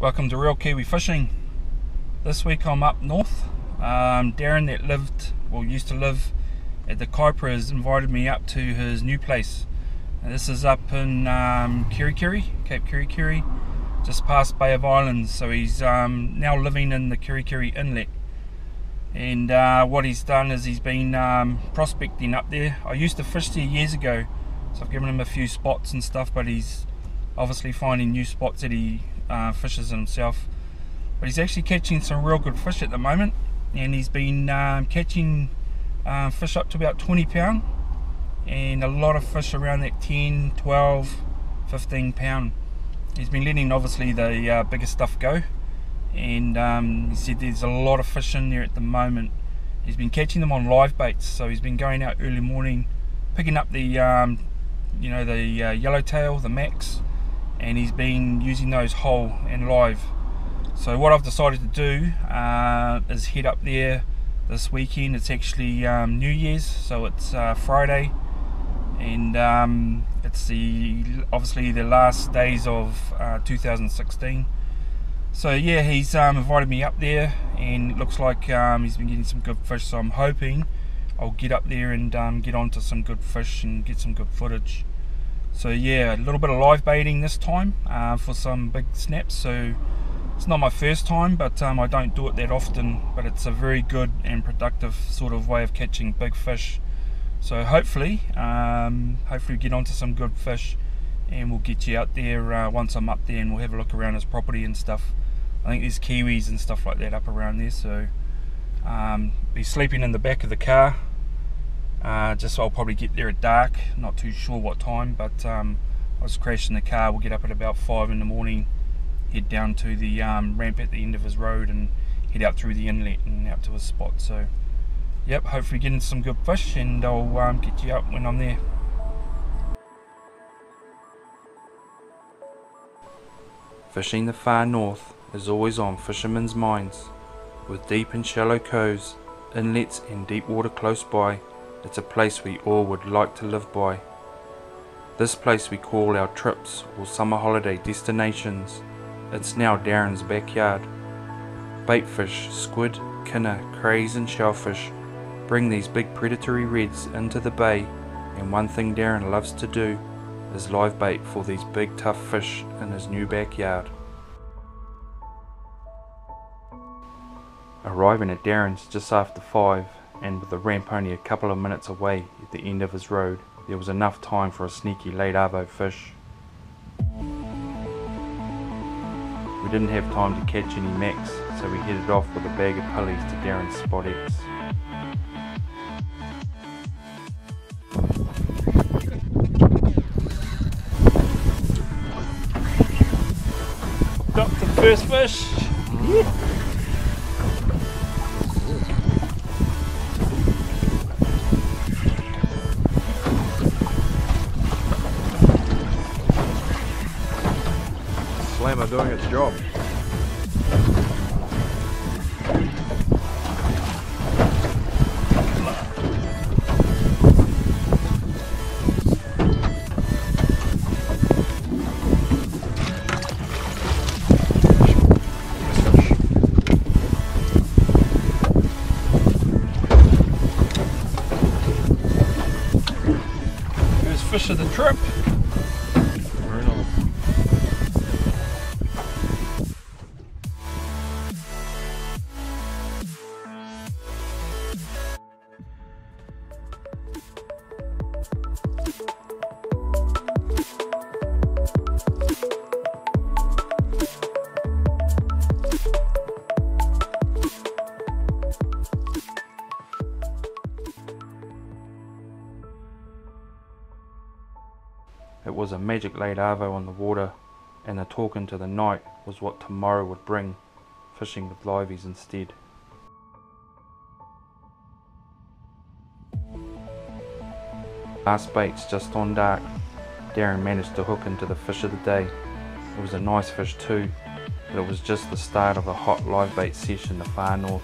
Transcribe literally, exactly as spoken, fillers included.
Welcome to Reel Kiwi Fishing. This week I'm up north. Um, Darren that lived, well used to live at the Kaipara has invited me up to his new place. And this is up in um, Kerikeri, Cape Kerikeri, just past Bay of Islands. So he's um, now living in the Kerikeri Inlet. And uh, what he's done is he's been um, prospecting up there. I used to fish there years ago, so I've given him a few spots and stuff, but he's obviously finding new spots that he uh, fishes himself. But he's actually catching some real good fish at the moment, and he's been um, catching uh, fish up to about twenty pound, and a lot of fish around that ten, twelve, fifteen pound. He's been letting obviously the uh, bigger stuff go, and um, he said there's a lot of fish in there at the moment. He's been catching them on live baits, so he's been going out early morning, picking up the um, you know, the uh, yellowtail, the max, and he's been using those whole and live. So what I've decided to do uh, is head up there this weekend. It's actually um, New Year's, so it's uh, Friday, and um, it's the obviously the last days of uh, two thousand sixteen. So yeah, he's um, invited me up there, and it looks like um, he's been getting some good fish, so I'm hoping I'll get up there and um, get onto some good fish and get some good footage. So yeah, a little bit of live baiting this time uh, for some big snaps. So it's not my first time, but um, I don't do it that often, but it's a very good and productive sort of way of catching big fish. So hopefully, um, hopefully we get onto some good fish, and we'll get you out there uh, once I'm up there, and we'll have a look around his property and stuff. I think there's kiwis and stuff like that up around there, so um, he's sleeping in the back of the car. Uh, just so I'll probably get there at dark, not too sure what time, but um, I was crashing the car. We'll get up at about five in the morning, head down to the um, ramp at the end of his road, and head out through the inlet and out to his spot. So yep, hopefully getting some good fish, and I'll um, get you up when I'm there. Fishing the far north is always on fishermen's minds. With deep and shallow coves, inlets and deep water close by, it's a place we all would like to live by. This place we call our trips or summer holiday destinations. It's now Darren's backyard. Baitfish, squid, kinner, crays and shellfish bring these big predatory reds into the bay, and one thing Darren loves to do is live bait for these big tough fish in his new backyard. Arriving at Darren's just after five, and with the ramp only a couple of minutes away at the end of his road, there was enough time for a sneaky late arvo fish. We didn't have time to catch any max, so we headed off with a bag of pulleys to Darren's Spot X. Got the first fish! Yeah. Slammer doing its job. First fish of the trip. It was a magic late arvo on the water, and the talk into the night was what tomorrow would bring, fishing with liveys instead. Last baits just on dark, Darren managed to hook into the fish of the day. It was a nice fish too, but it was just the start of a hot live bait session in the far north.